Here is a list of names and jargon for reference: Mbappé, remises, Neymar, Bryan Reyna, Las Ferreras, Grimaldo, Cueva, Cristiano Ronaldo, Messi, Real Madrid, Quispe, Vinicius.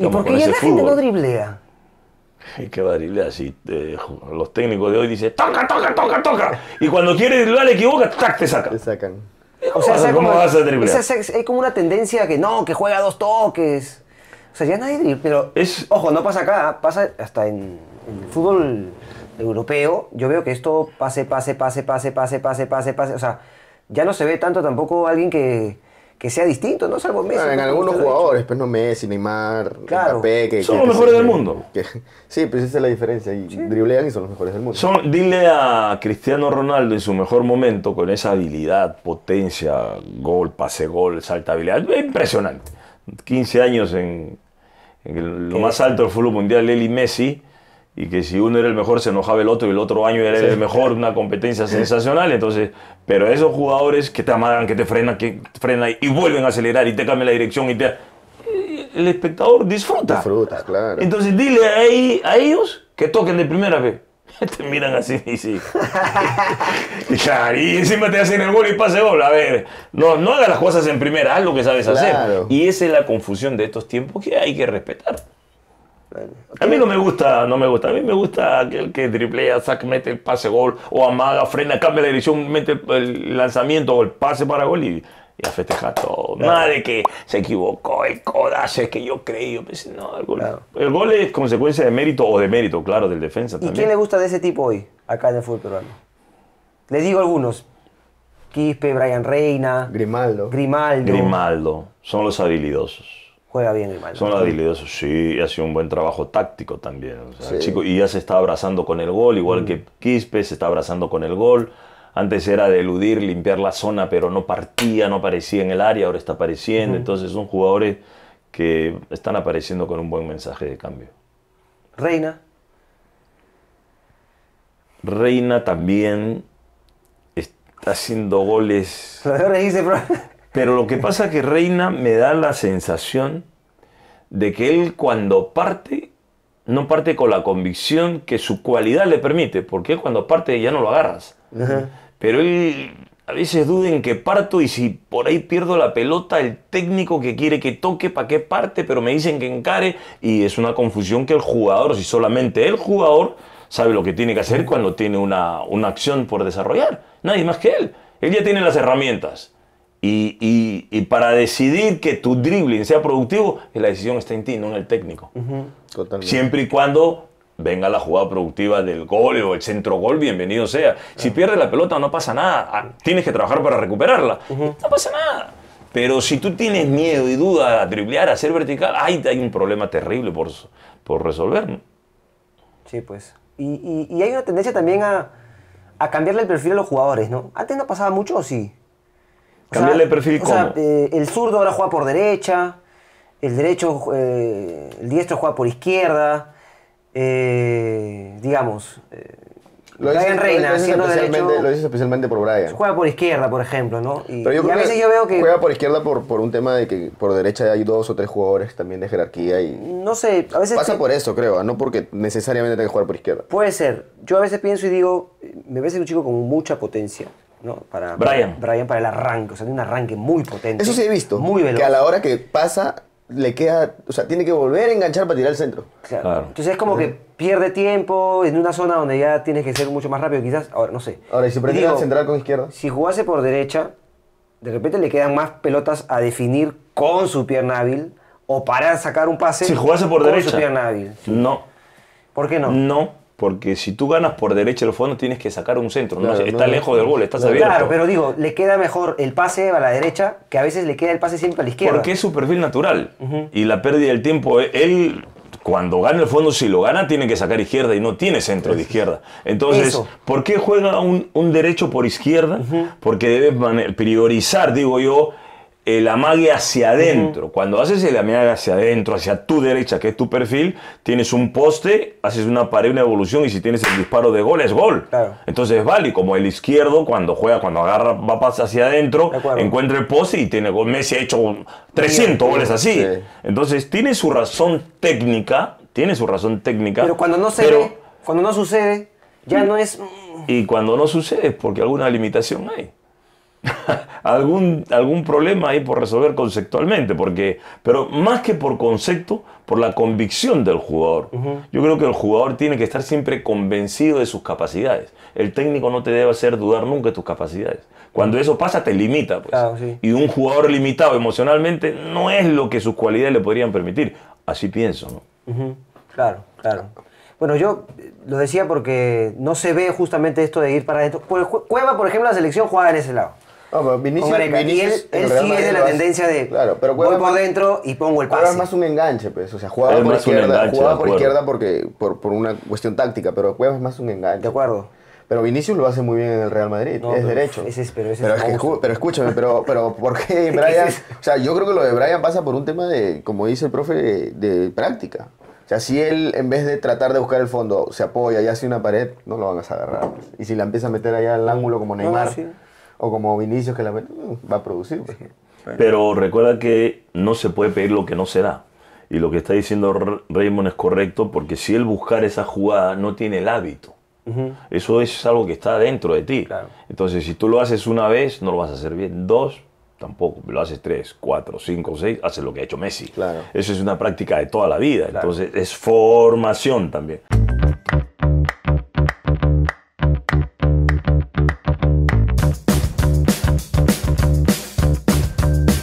¿Y por qué ya la gente no driblea? ¿Y qué va a driblear? Si los técnicos de hoy dicen ¡toca, toca, toca, toca! Y cuando quieres driblar, equivoca, ¡tac! Te sacan. Te sacan. O sea, ¿cómo vas a driblear? Hay como una tendencia que no, que juega dos toques. O sea, ya nadie dribla. Pero, ojo, no pasa acá, pasa hasta en el fútbol europeo. Yo veo que esto pase. O sea, ya no se ve tanto tampoco alguien que sea distinto, ¿no? Salvo Messi. Bueno, en algunos jugadores, pues no Messi, Neymar, claro. Mbappé, son los mejores del mundo. Sí, pues esa es la diferencia. Y driblean y son los mejores del mundo. Dile a Cristiano Ronaldo en su mejor momento, con esa habilidad, potencia, gol, pase, gol, saltabilidad. Impresionante. 15 años en lo más alto del fútbol mundial, él y Messi. Y que si uno era el mejor se enojaba el otro y el otro año era el mejor, una competencia sensacional. Entonces, pero esos jugadores que te amagan, que te frenan y vuelven a acelerar y te cambian la dirección y te... El espectador disfruta. Disfruta, claro. Entonces dile a ellos que toquen de primera vez. Te miran así y encima te hacen el gol y pase gol. A ver, no hagas las cosas en primera, haz lo que sabes hacer. Y esa es la confusión de estos tiempos que hay que respetar. A mí no me gusta. A mí me gusta aquel que triplea, saca, mete el pase gol, o amaga, frena, cambia la dirección, mete el lanzamiento o el pase para gol y a festejar todo. Claro. Nada de que se equivocó, el codazo, es que yo creí. Yo pensé, no, el gol. Claro. El gol es consecuencia de mérito o demérito, claro, del defensa también. ¿Y quién le gusta de ese tipo hoy, acá en el fútbol peruano? Les digo algunos. Quispe, Bryan Reyna. Grimaldo. Son los habilidosos. Juega bien Grimaldo. Son habilidosos, sí, hace un buen trabajo táctico también. O sea, sí. El chico, y ya se está abrazando con el gol, igual que Quispe se está abrazando con el gol. Antes era de eludir, limpiar la zona, pero no aparecía en el área, ahora está apareciendo. Entonces son jugadores que están apareciendo con un buen mensaje de cambio. Reyna también está haciendo goles. Ahora dice, bro. Pero lo que pasa es que Reyna me da la sensación de que él cuando parte, no parte con la convicción que su cualidad le permite, porque él cuando parte ya no lo agarras. Pero él a veces duda en que parto y si por ahí pierdo la pelota, el técnico que quiere que toque, para qué parte, pero me dicen que encare, y es una confusión que el jugador, si solamente el jugador sabe lo que tiene que hacer cuando tiene una acción por desarrollar, nadie más que él. Él ya tiene las herramientas. Y para decidir que tu dribbling sea productivo, la decisión está en ti, no en el técnico. Totalmente. Siempre y cuando venga la jugada productiva del gol o el centro gol, bienvenido sea. Si pierdes la pelota no pasa nada, tienes que trabajar para recuperarla, no pasa nada. Pero si tú tienes miedo y duda a driblear, a ser vertical, hay un problema terrible por resolver, ¿no? Sí, pues. Y hay una tendencia también a cambiarle el perfil a los jugadores, ¿no? Antes no pasaba mucho, ¿o sí? ¿Cambiarle perfil cómo? O sea, el zurdo ahora juega por derecha, el diestro juega por izquierda, digamos. Bryan Reyna haciendo derecho. Lo dices especialmente por Bryan. Juega por izquierda, por ejemplo, ¿no? Pero a veces yo veo que... Juega por izquierda por un tema de que por derecha hay 2 o 3 jugadores también de jerarquía y... No sé, a veces... Pasa por eso, creo, no porque necesariamente tenga que jugar por izquierda. Puede ser. Yo a veces pienso y digo, me parece un chico con mucha potencia. No, para el arranque, o sea, tiene un arranque muy potente. Eso sí he visto, muy veloz. Que a la hora que pasa, le queda, o sea, tiene que volver a enganchar para tirar el centro. Claro. Entonces es como que pierde tiempo en una zona donde ya tienes que ser mucho más rápido, quizás, ahora no sé. Ahora, ¿y si pretende centrar con izquierda? Si jugase por derecha, de repente le quedan más pelotas a definir con su pierna hábil o para sacar un pase. Si jugase por derecha. Con su pierna hábil. No. ¿Por qué no? No. Porque si tú ganas por derecha el fondo, tienes que sacar un centro. Claro, no, está lejos del gol, estás abierto. Claro, pero digo, le queda mejor el pase a la derecha, que a veces le queda el pase siempre a la izquierda. Porque es su perfil natural. Y la pérdida del tiempo, él cuando gana el fondo, si lo gana, tiene que sacar izquierda y no tiene centro de izquierda. Entonces, ¿por qué juega un derecho por izquierda? Porque debes priorizar, digo yo, el amague hacia adentro. Cuando haces el amague hacia adentro, hacia tu derecha, que es tu perfil, tienes un poste, haces una pared, una evolución, y si tienes el disparo de gol, es gol. Claro. Entonces vale, como el izquierdo, cuando juega, cuando agarra, va a pasar hacia adentro, encuentra el poste y tiene gol. Messi ha hecho 300 goles así. Entonces tiene su razón técnica, pero cuando no se ve, cuando no sucede, ya no es... Y cuando no sucede es porque alguna limitación hay. algún problema ahí por resolver conceptualmente, porque, pero más que por concepto, por la convicción del jugador. Yo creo que el jugador tiene que estar siempre convencido de sus capacidades. El técnico no te debe hacer dudar nunca de tus capacidades. Cuando eso pasa, te limita, pues. Claro, sí. Y un jugador limitado emocionalmente no es lo que sus cualidades le podrían permitir. Así pienso, ¿no? Claro, claro. Bueno, yo lo decía porque no se ve justamente esto de ir para adentro. Cueva, por ejemplo, la selección jugaba en ese lado. No, Vinicius, y él sí es de la tendencia de claro, pero voy por dentro y pongo el pase. Cueva es más un enganche, pues. O sea, jugaba por izquierda, porque, por una cuestión táctica, pero Cueva es más un enganche. De acuerdo. Pero Vinicius lo hace muy bien en el Real Madrid, no, es derecho. Pero escúchame, pero ¿por qué Bryan? O sea, yo creo que lo de Bryan pasa por un tema de, como dice el profe, de práctica. O sea, si él, en vez de tratar de buscar el fondo, se apoya y hace una pared, no lo van a agarrar. Y si la empieza a meter allá al ángulo como Neymar, no, sí, o como Vinicius, que la va a producir. Pues. Pero recuerda que no se puede pedir lo que no se da. Y lo que está diciendo Raymond es correcto, porque si él buscar esa jugada no tiene el hábito. Eso es algo que está dentro de ti. Claro. Entonces, si tú lo haces una vez, no lo vas a hacer bien. Dos, tampoco. Lo haces tres, cuatro, cinco, seis, haces lo que ha hecho Messi. Claro. Eso es una práctica de toda la vida. Claro. Entonces, es formación también.